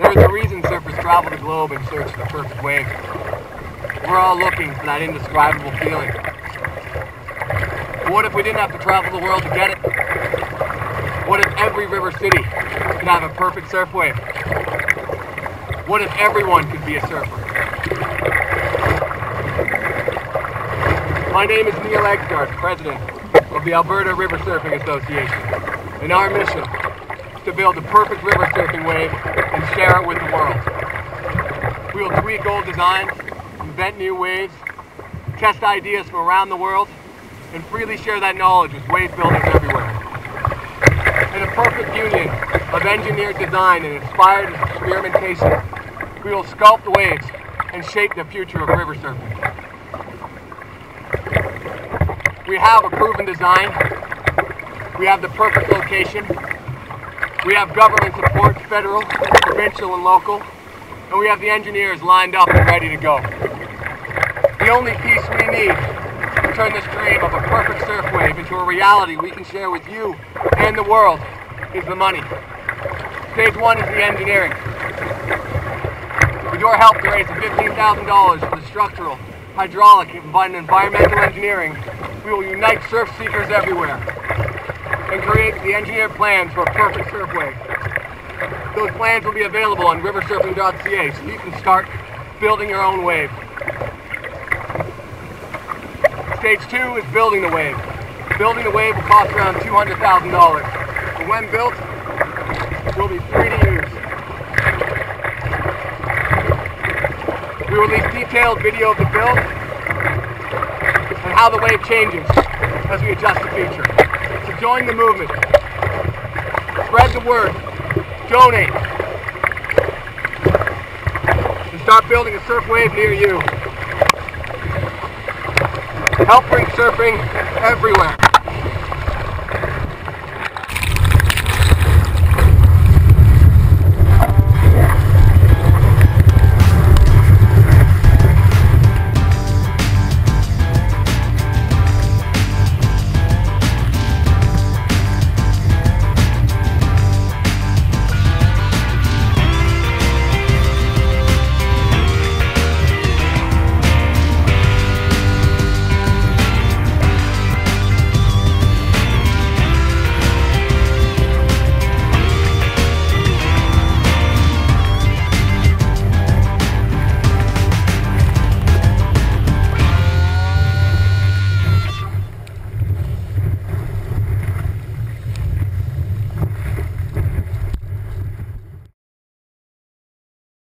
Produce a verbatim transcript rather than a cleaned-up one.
There's a reason surfers travel the globe in search of the perfect wave. We're all looking for that indescribable feeling. But what if we didn't have to travel the world to get it? What if every river city could have a perfect surf wave? What if everyone could be a surfer? My name is Neil Egsgard, President of the Alberta River Surfing Association, and our mission is to build the perfect river surfing wave and share it with the world. We will tweak old designs, invent new waves, test ideas from around the world, and freely share that knowledge with wave builders everywhere. In a perfect union of engineered design and inspired experimentation, we will sculpt the waves and shape the future of river surfing. We have a proven design, we have the perfect location, we have government support, federal, provincial and local, and we have the engineers lined up and ready to go. The only piece we need to turn this dream of a perfect surf wave into a reality we can share with you and the world is the money. Stage one is the engineering. With your help to raise fifteen thousand dollars for the structural, hydraulic and environmental engineering, we will unite surf seekers everywhere and create the engineered plans for a perfect surf wave. Those plans will be available on river surfing dot c a so you can start building your own wave. Stage two is building the wave. Building the wave will cost around two hundred thousand dollars. And when built, it will be free to use. We will release detailed video of the build, how the wave changes as we adjust the feature. So join the movement. Spread the word. Donate. And start building a surf wave near you. Help bring surfing everywhere.